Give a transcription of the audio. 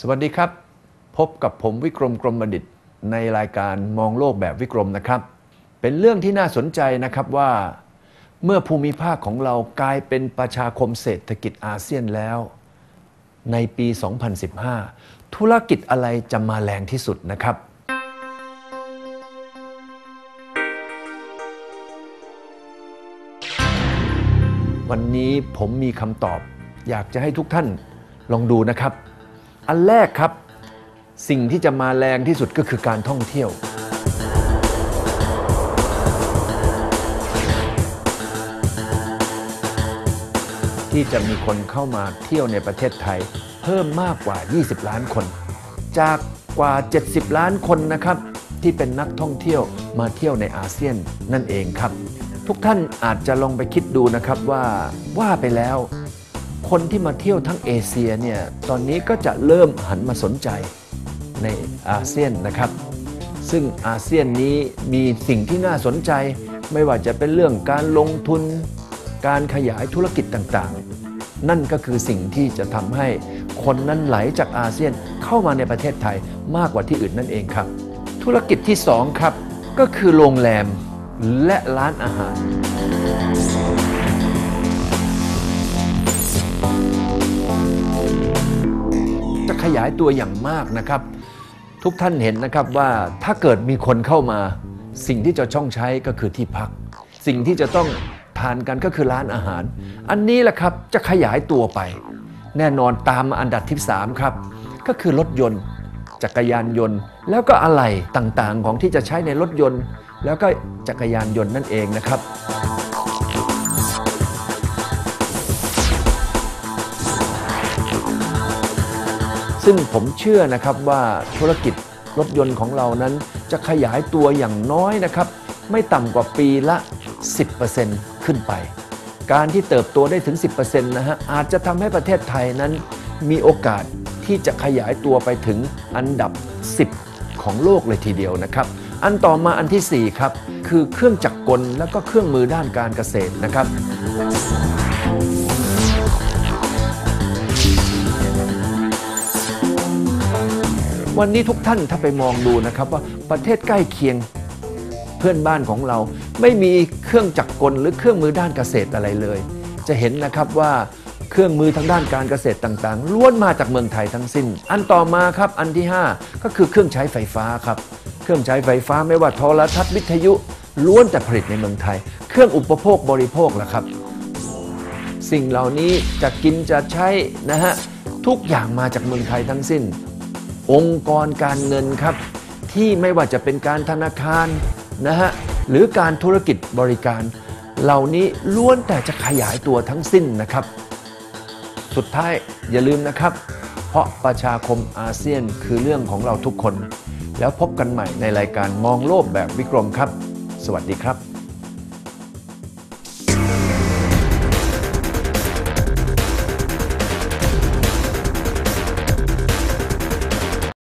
สวัสดีครับพบกับผมวิกรมกรมบัณฑิตในรายการมองโลกแบบวิกรมนะครับเป็นเรื่องที่น่าสนใจนะครับว่าเมื่อภูมิภาคของเรากลายเป็นประชาคมเศรษฐกิจอาเซียนแล้วในปี2015ธุรกิจอะไรจะมาแรงที่สุดนะครับวันนี้ผมมีคำตอบอยากจะให้ทุกท่านลองดูนะครับอันแรกครับสิ่งที่จะมาแรงที่สุดก็คือการท่องเที่ยวที่จะมีคนเข้ามาเที่ยวในประเทศไทยเพิ่มมากกว่า20ล้านคนจากกว่า70ล้านคนนะครับที่เป็นนักท่องเที่ยวมาเที่ยวในอาเซียนนั่นเองครับทุกท่านอาจจะลองไปคิดดูนะครับว่าไปแล้วคนที่มาเที่ยวทั้งเอเชียเนี่ยตอนนี้ก็จะเริ่มหันมาสนใจในอาเซียนนะครับซึ่งอาเซียนนี้มีสิ่งที่น่าสนใจไม่ว่าจะเป็นเรื่องการลงทุนการขยายธุรกิจต่างๆนั่นก็คือสิ่งที่จะทำให้คนนั้นไหลจากอาเซียนเข้ามาในประเทศไทยมากกว่าที่อื่นนั่นเองครับธุรกิจที่2ครับก็คือโรงแรมและร้านอาหารขยายตัวอย่างมากนะครับทุกท่านเห็นนะครับว่าถ้าเกิดมีคนเข้ามาสิ่งที่จะต้องใช้ก็คือที่พักสิ่งที่จะต้องทานกันก็คือร้านอาหารอันนี้แหละครับจะขยายตัวไปแน่นอนตามมาอันดับที่3ครับก็คือรถยนต์จักรยานยนต์แล้วก็อะไรต่างๆของที่จะใช้ในรถยนต์แล้วก็จักรยานยนต์นั่นเองนะครับซึ่งผมเชื่อนะครับว่าธุรกิจรถยนต์ของเรานั้นจะขยายตัวอย่างน้อยนะครับไม่ต่ำกว่าปีละ 10% ขึ้นไปการที่เติบโตได้ถึง 10% นะฮะอาจจะทำให้ประเทศไทยนั้นมีโอกาสที่จะขยายตัวไปถึงอันดับ10ของโลกเลยทีเดียวนะครับอันต่อมาอันที่4ครับคือเครื่องจักรกลและก็เครื่องมือด้านการเกษตรนะครับวันนี้ทุกท่านถ้าไปมองดูนะครับว่าประเทศใกล้เคียงเพื่อนบ้านของเราไม่มีเครื่องจักรกลหรือเครื่องมือด้านเกษตรอะไรเลยจะเห็นนะครับว่าเครื่องมือทางด้านการเกษตรต่างๆล้วนมาจากเมืองไทยทั้งสิ้นอันต่อมาครับอันที่5ก็คือเครื่องใช้ไฟฟ้าครับเครื่องใช้ไฟฟ้าไม่ว่าโทรทัศน์วิทยุล้วนแต่ผลิตในเมืองไทยเครื่องอุปโภคบริโภคล่ะครับสิ่งเหล่านี้จะกินจะใช้นะฮะทุกอย่างมาจากเมืองไทยทั้งสิ้นองค์กรการเงินครับที่ไม่ว่าจะเป็นการธนาคารนะฮะหรือการธุรกิจบริการเหล่านี้ล้วนแต่จะขยายตัวทั้งสิ้นนะครับสุดท้ายอย่าลืมนะครับเพราะประชาคมอาเซียนคือเรื่องของเราทุกคนแล้วพบกันใหม่ในรายการมองโลกแบบวิกรมครับสวัสดีครับ